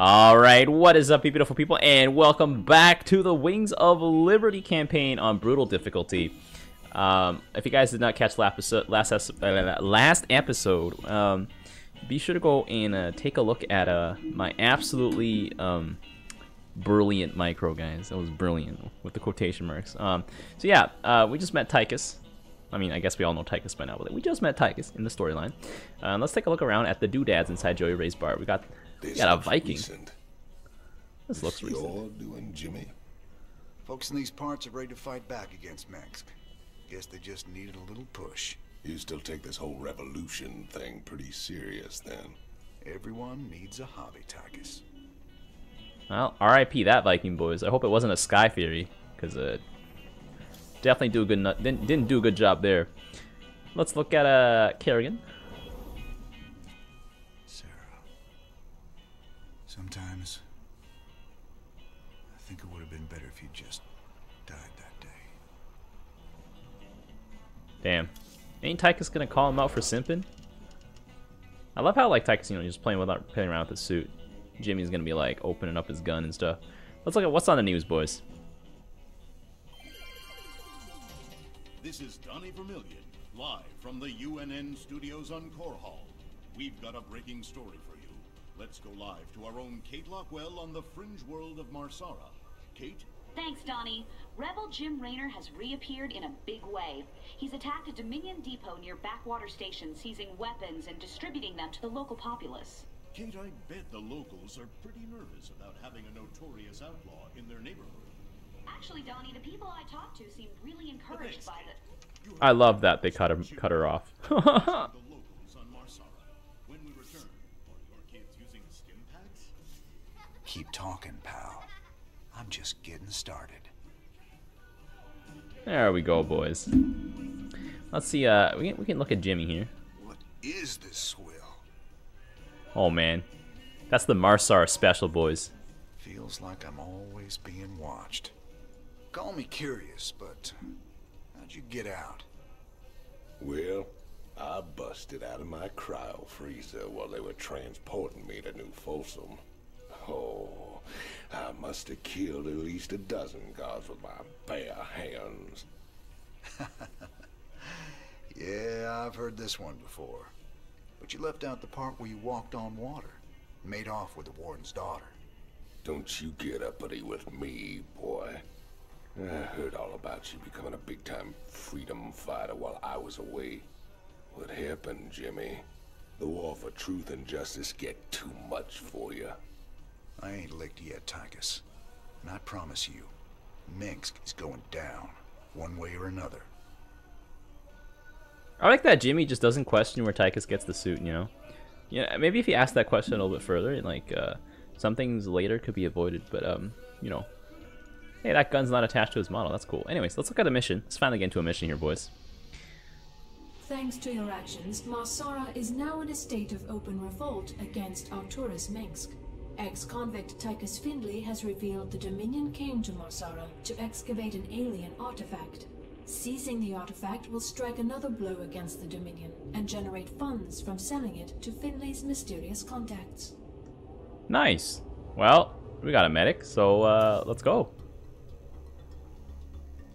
Alright, what is up, you beautiful people, and welcome back to the Wings of Liberty campaign on Brutal Difficulty. If you guys did not catch last episode, be sure to go and take a look at my absolutely brilliant micro, guys. That was brilliant, with the quotation marks. So yeah, we just met Tychus. I mean, I guess we all know Tychus by now, but we just met Tychus in the storyline. Let's take a look around at the doodads inside Joey Ray's bar. We got a Viking. This looks recent. You're doing, Jimmy? Folks in these parts are ready to fight back against Mengsk. Guess they just needed a little push. You still take this whole revolution thing pretty serious, then? Everyone needs a hobby, Tychus. Well, R.I.P. that Viking, boys. I hope it wasn't a Sky Theory, because definitely didn't do a good job there. Let's look at Kerrigan. Sarah. Sometimes I think it would have been better if you just died that day. Damn. Ain't Tychus gonna call him out for simping? I love how, like, Tychus, you know, just playing around with his suit. Jimmy's gonna be like opening up his gun and stuff. Let's look at what's on the news, boys. This is Donny Vermillion, live from the UNN studios on Core Hall. We've got a breaking story for you. Let's go live to our own Kate Lockwell on the fringe world of Mar Sara. Kate? Thanks, Donny. Rebel Jim Raynor has reappeared in a big way. He's attacked a Dominion depot near Backwater Station, seizing weapons and distributing them to the local populace. Kate, I bet the locals are pretty nervous about having a notorious outlaw in their neighborhood. Actually, Donny, the people I talked to seemed really encouraged by that. I love that they cut her off. Keep talking, pal. I'm just getting started. There we go, boys. Let's see. We can look at Jimmy here. What is this swill? Oh man, that's the Mar Sara special, boys. Feels like I'm always being watched. Call me curious, but how'd you get out? Well, I busted out of my cryo freezer while they were transporting me to New Folsom. Oh, I must have killed at least a dozen guards with my bare hands. Yeah, I've heard this one before. But you left out the part where you walked on water, made off with the warden's daughter. Don't you get uppity with me, boy. I heard all about you becoming a big-time freedom fighter while I was away. What happened, Jimmy? The war for truth and justice get too much for you. I ain't licked yet, Tychus. And I promise you, Mengsk is going down, one way or another. I like that Jimmy just doesn't question where Tychus gets the suit, you know? Yeah, maybe if he asked that question a little bit further, and like, some things later could be avoided, but, you know. Hey, that gun's not attached to his model, that's cool. Anyways, let's look at a mission. Let's finally get into a mission here, boys. Thanks to your actions, Mar Sara is now in a state of open revolt against Arcturus Mengsk. Ex-convict Tychus Findlay has revealed the Dominion came to Mar Sara to excavate an alien artifact. Seizing the artifact will strike another blow against the Dominion and generate funds from selling it to Findlay's mysterious contacts. Nice. Well, we got a medic, so let's go.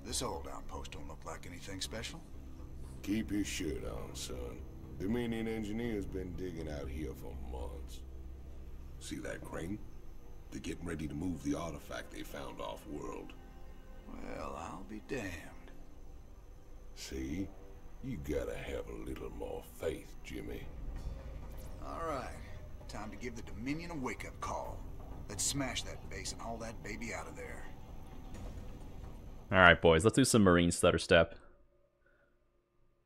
This old outpost don't look like anything special. Keep your shirt on, son. Dominion engineer's been digging out here for months. See that crane? They're getting ready to move the artifact they found off-world. Well, I'll be damned. See, you gotta have a little more faith, Jimmy. Alright, time to give the Dominion a wake-up call. Let's smash that base and haul that baby out of there. Alright, boys, let's do some Marine stutter step.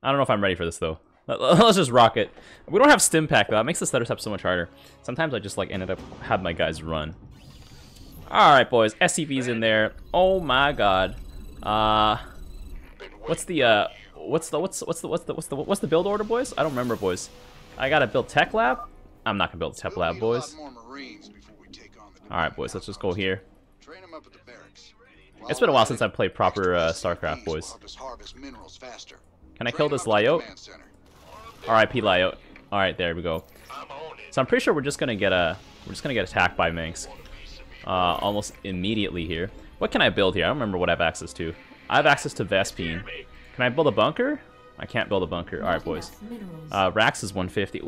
I don't know if I'm ready for this, though. Let's just rock it. We don't have stim pack, though. It makes the stutter step so much harder. Sometimes I just, like, ended up having my guys run. Alright, boys, SCV's in there. Oh my god. What's the build order, boys? I don't remember, boys. I gotta build tech lab. I'm not gonna build tech lab, boys. All right, boys. Let's just go here. It's been a while since I've played proper Starcraft, boys. Can I kill this Lyote? R.I.P. Lyote. All right, there we go. So I'm pretty sure we're just gonna get a We're just going to get attacked by Mengsk almost immediately here. What can I build here? I don't remember what I have access to. I have access to Vespine. Can I build a bunker? I can't build a bunker. Alright, boys. Rax is 150. Ooh,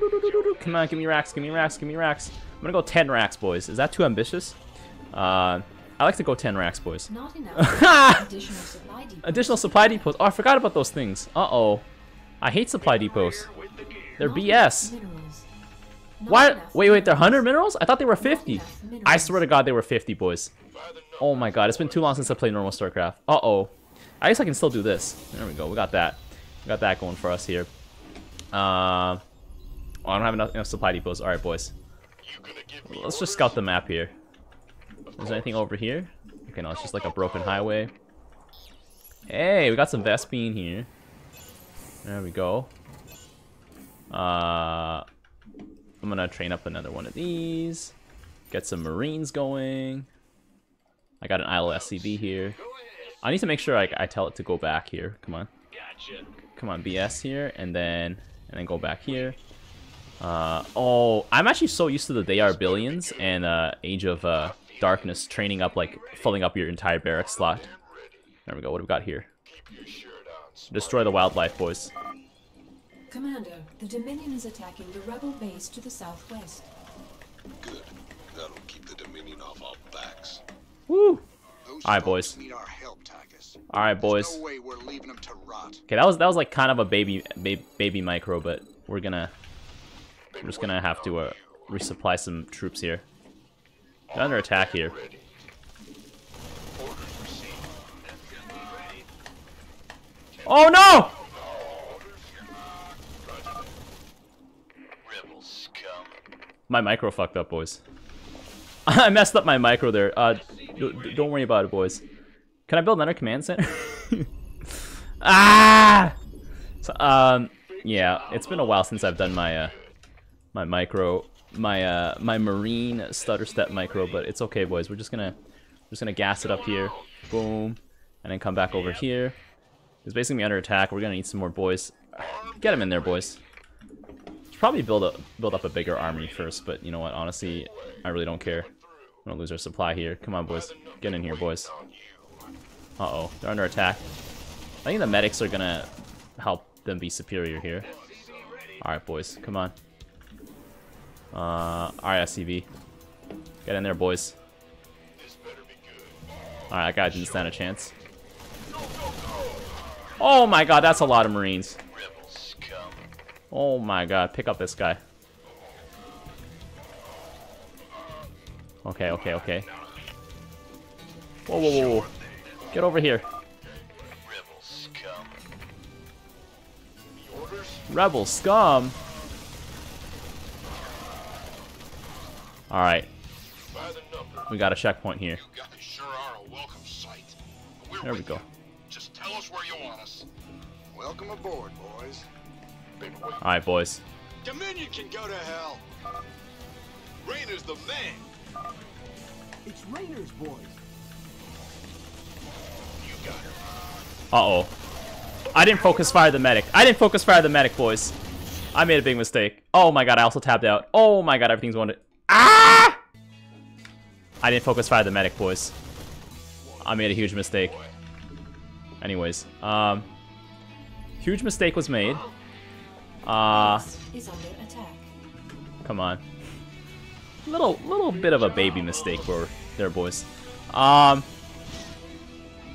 doo, doo, doo, doo, doo. Come on, give me Rax, give me Rax, give me Rax. I'm going to go 10 Rax, boys. Is that too ambitious? I like to go 10 Rax, boys. Not enough. Additional supply depots. Additional supply depots. Oh, I forgot about those things. Uh-oh. I hate supply depots. They're BS. Why? Wait, they're 100 minerals? I thought they were 50. I swear to God, they were 50, boys. Oh my God, it's been too long since I played normal StarCraft. Uh-oh. I guess I can still do this. There we go. We got that. We got that going for us here. Oh, I don't have enough supply depots. All right, boys. Let's just scout the map here. Is there anything over here? Okay, no, it's just like a broken highway. Hey, we got some Vespine here. There we go. I'm gonna train up another one of these. Get some Marines going. I got an idle SCV here. I need to make sure I tell it to go back here. Come on. Come on, BS here, and then go back here. Oh, I'm actually so used to the They Are Billions and Age of Darkness training up, like filling up your entire barracks slot. There we go. What do we got here? Destroy the wildlife, boys. Commander, the Dominion is attacking the rebel base to the southwest. Good. That'll keep the Dominion off our backs. Woo! Alright, boys. Alright, boys. No way we're leaving them to rot. Okay, that was like kind of a baby micro, but we're just gonna have to resupply some troops here. They're under attack here. Oh no! My micro fucked up, boys. I messed up my micro there. Don't worry about it, boys. Can I build another command center? Ah! So, yeah, it's been a while since I've done my my marine stutter step micro, but it's okay, boys. We're just gonna gas it up here, boom, and then come back over here. It's basically under attack. We're gonna need some more boys. Get him in there, boys. Probably build up a bigger army first, but you know what, honestly, I really don't care. We don't lose our supply here. Come on, boys. Get in here, boys. Uh-oh, they're under attack. I think the medics are gonna help them be superior here. Alright, boys, come on. Alright, SCV. Get in there, boys. Alright, that guy didn't stand a chance. Oh my God, that's a lot of Marines. Oh my God, pick up this guy. Okay, okay, okay. Whoa, whoa, whoa, whoa. Get over here. Rebel scum! Alright. We got a checkpoint here. There we go. Just tell us where you want us. Welcome aboard, boys. Alright, boys. Dominion can go to hell. Raynor's the man. It's Raynor's boys. You got her. Uh-oh. I didn't focus fire the medic. I didn't focus fire the medic, boys. I made a big mistake. Oh my God, I also tapped out. Oh my God, everything's wanted. Ah! I didn't focus fire the medic, boys. I made a huge mistake. Anyways, huge mistake was made. Is under attack. Come on. Little bit of a baby mistake for there, boys.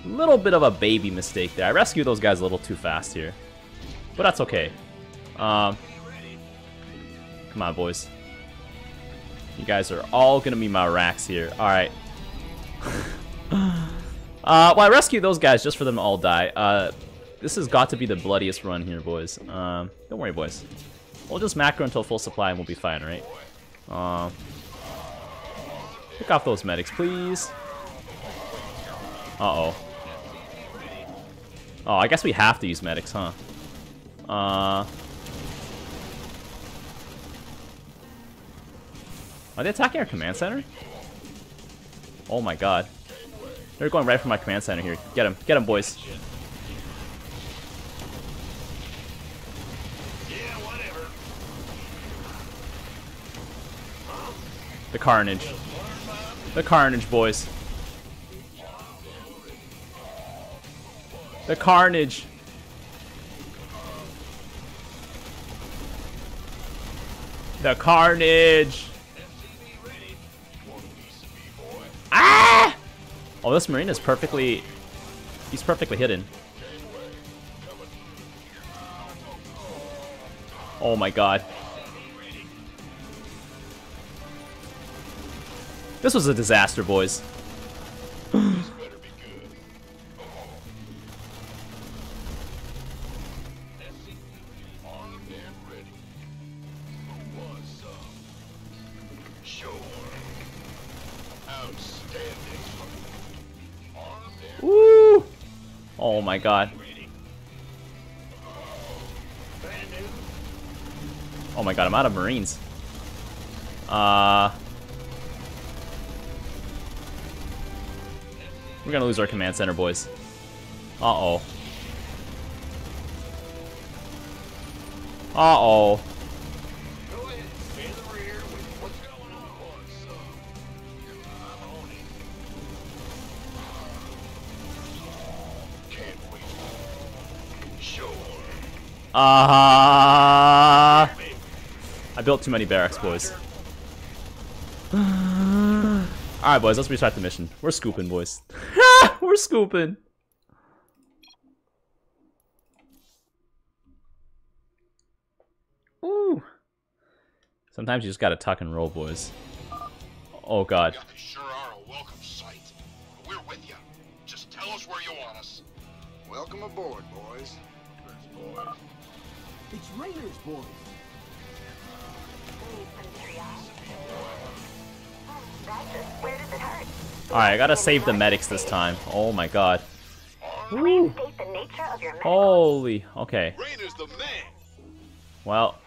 Little bit of a baby mistake there. I rescued those guys a little too fast here, but that's okay. Come on, boys. You guys are all gonna be my racks here. All right. Well, I rescued those guys just for them to all die. This has got to be the bloodiest run here, boys. Don't worry, boys. We'll just macro until full supply and we'll be fine, right? Pick off those medics, please. Uh-oh. Oh, I guess we have to use medics, huh? Are they attacking our command center? Oh my God. They're going right for my command center here. Get him, boys. The carnage. The carnage, boys. The carnage. The carnage. Ah! Oh, this Marine is perfectly... He's perfectly hidden. Oh my god. This was a disaster, boys. Woo! Oh my god. Oh my god, I'm out of Marines. We're gonna lose our command center, boys. Uh-oh. Uh-oh. I built too many barracks, boys. Alright, boys, let's restart the mission. We're scooping, boys. We're scooping. Ooh. Sometimes you just gotta tuck and roll, boys. Oh, God. Yeah, they sure are a welcome sight. We're with you. Just tell us where you want us. Welcome aboard, boys. It's Rainer's boys. Alright, I gotta save the medics this time. Oh my god. Woo. Holy. Okay. Well,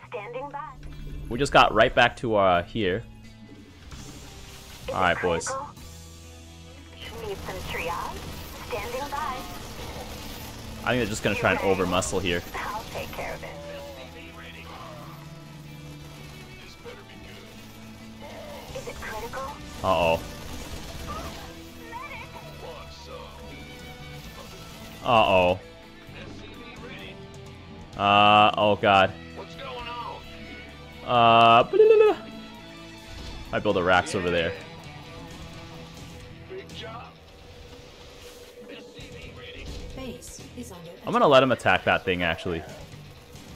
we just got right back to here. Alright, boys. I think they're just gonna try and over muscle here. I'll take care of it. Uh-oh. Uh-oh. Oh god. Blah, blah, blah. I build a racks over there. I'm gonna let him attack that thing, actually.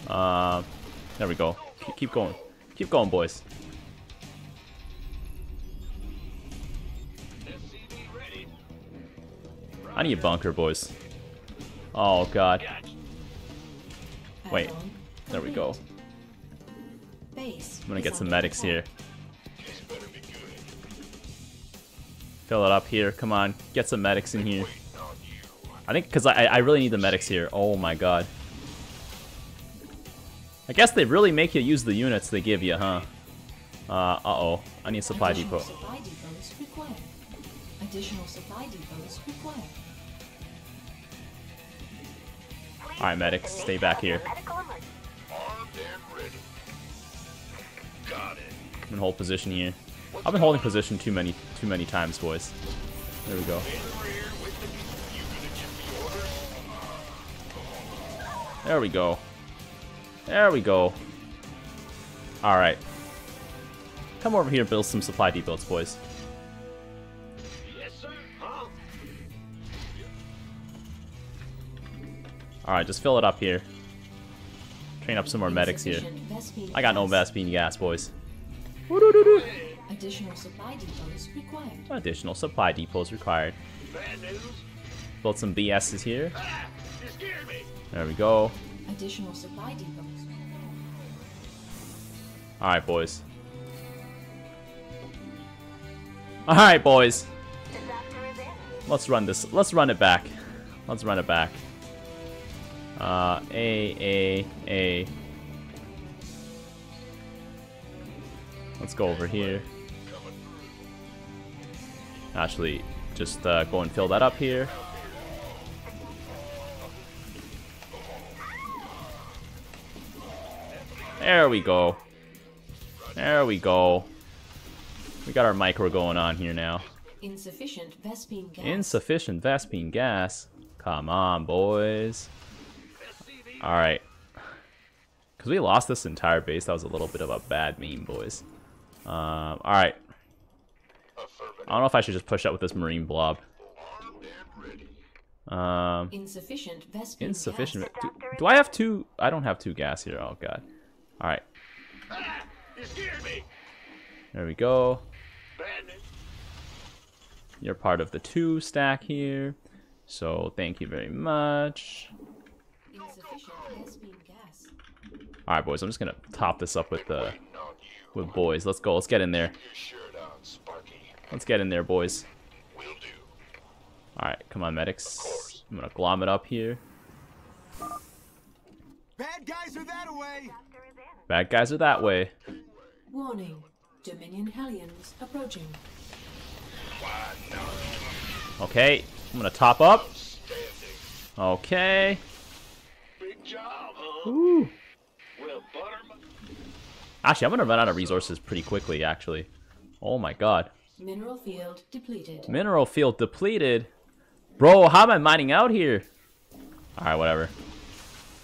There we go. Keep going. Keep going, boys. I need a bunker, boys. Oh, God. Wait. There we go. I'm gonna get some medics here. Fill it up here. Come on. Get some medics in here. I think, because I really need the medics here. Oh, my God. I guess they really make you use the units they give you, huh? Uh-oh. I need a supply depot. Additional supply depots required. Alright, medics, stay back here. I'm in hold position here. I've been holding position too many times, boys. There we go. There we go. There we go. Alright. Come over here and build some supply depots, boys. Alright, just fill it up here. Train up some more medics here. I got no Vespine gas, boys. Additional supply depots required. Additional supply depots required. Build some BSs here. There we go. Additional supply depots. Alright, boys. Alright, boys. Let's run this. Let's run it back. Let's run it back. A. Let's go over here. Actually, just go and fill that up here. There we go. There we go. We got our micro going on here now. Insufficient Vespine gas. Insufficient Vespine gas. Come on, boys. Alright. Because we lost this entire base. That was a little bit of a bad meme, boys. Alright. I don't know if I should just push up with this marine blob. Insufficient Vespine gas. Do I have two? I don't have two gas here. Oh, God. Alright. You scared me. There we go. You're part of the two stack here. So thank you very much. Alright, boys, I'm just gonna top this up with the boys. Let's go, let's get in there. Let's get in there, boys. Alright, come on, medics. I'm gonna glom it up here. Bad guys are that way. Bad guys are that way. Warning. Dominion Hellions approaching. Okay, I'm gonna top up. Okay. Ooh. Actually, I'm gonna run out of resources pretty quickly, actually. Oh my god. Mineral field depleted. Mineral field depleted? Bro, how am I mining out here? Alright, whatever.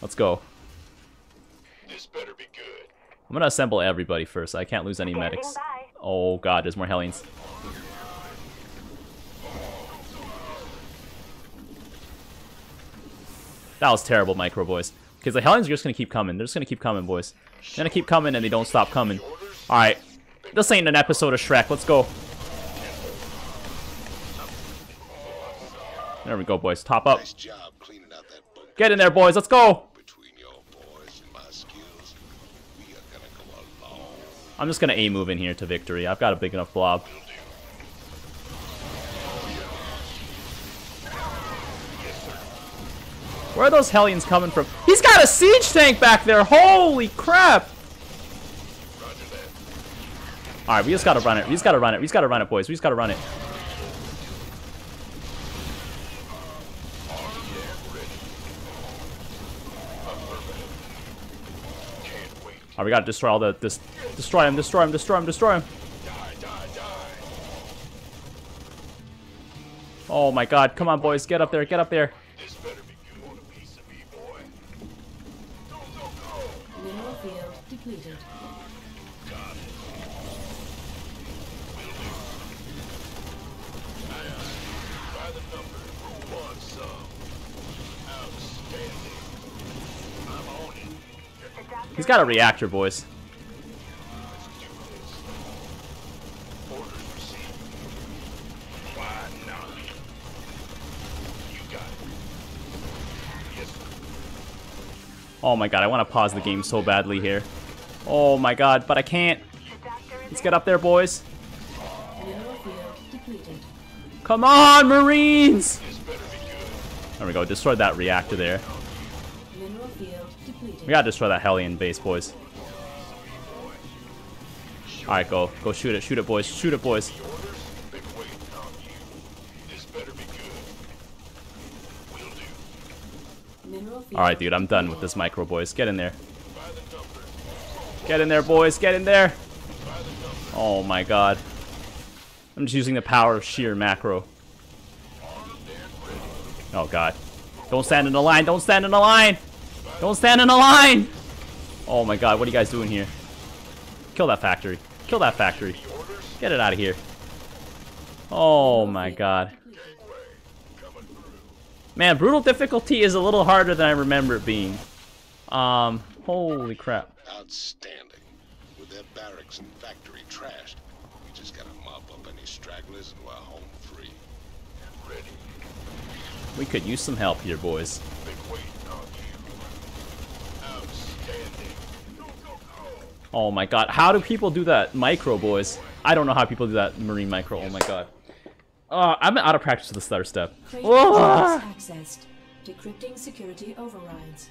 Let's go. This better be good. I'm gonna assemble everybody first. I can't lose any medics. Oh god, there's more Hellions. That was terrible, micro boys. Because the Hellions are just gonna keep coming. They're just gonna keep coming, boys. They're gonna keep coming and they don't stop coming. Alright. This ain't an episode of Shrek. Let's go. There we go, boys. Top up. Get in there, boys. Let's go. I'm just going to A-move in here to victory. I've got a big enough blob. Where are those Hellions coming from? He's got a siege tank back there! Holy crap! Alright, we just got to run it. We just got to run it. We just got to run it, boys. We just got to run it. Alright, we gotta destroy all the destroy him, destroy him, destroy him, destroy him. Oh my god, come on boys, get up there, get up there. He's got a reactor, boys. Oh my god, I want to pause the game so badly here. Oh my god, but I can't. Let's get up there, boys. Come on, Marines! There we go, destroyed that reactor there. We gotta destroy that Hellion base, boys. Alright, go. Go shoot it. Shoot it, boys. Shoot it, boys. Alright, dude. I'm done with this micro, boys. Get in there. Get in there, boys. Get in there. Oh, my God. I'm just using the power of sheer macro. Oh, God. Don't stand in a line. Don't stand in a line. Don't stand in a line! Oh my god, what are you guys doing here? Kill that factory. Kill that factory. Get it out of here. Oh my god. Man, brutal difficulty is a little harder than I remember it being. Holy crap. Outstanding. With their barracks and factory trashed, we just gotta mop up any stragglers and we're home free. And ready. We could use some help here, boys. Oh my god, how do people do that micro, boys? I don't know how people do that marine micro, oh my god. I'm out of practice with this third step. Whoa! Accessed. Decrypting security overrides.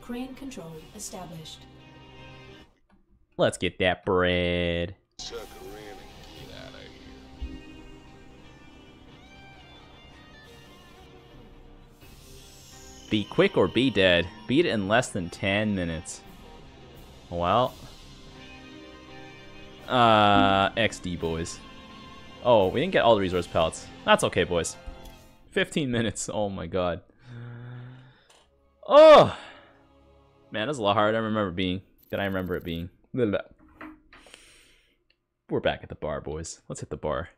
Crane control established. Let's get that bread. Sucker in and get out of here. Be quick or be dead. Beat it in less than 10 minutes. Well, XD, boys. Oh, we didn't get all the resource pellets. That's okay, boys. 15 minutes. Oh my god. Oh! Man, that's a lot harder than I remember it being. We're back at the bar, boys. Let's hit the bar.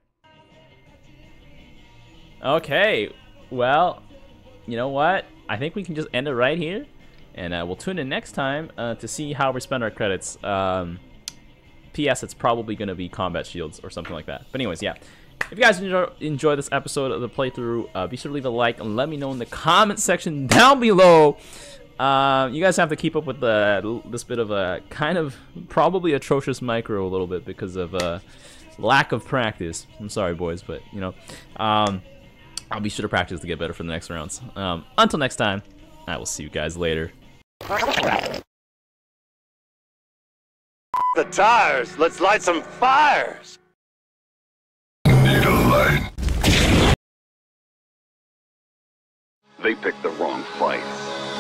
Okay. Well, you know what? I think we can just end it right here. And we'll tune in next time to see how we spend our credits. P.S. It's probably going to be combat shields or something like that. But anyways, yeah. If you guys enjoy this episode of the playthrough, be sure to leave a like and let me know in the comment section down below. You guys have to keep up with this bit of a kind of probably atrocious micro a little bit because of lack of practice. I'm sorry, boys, but, you know, I'll be sure to practice to get better for the next rounds. Until next time, I will see you guys later. The tires! Let's light some fires! Need a light. They picked the wrong fight.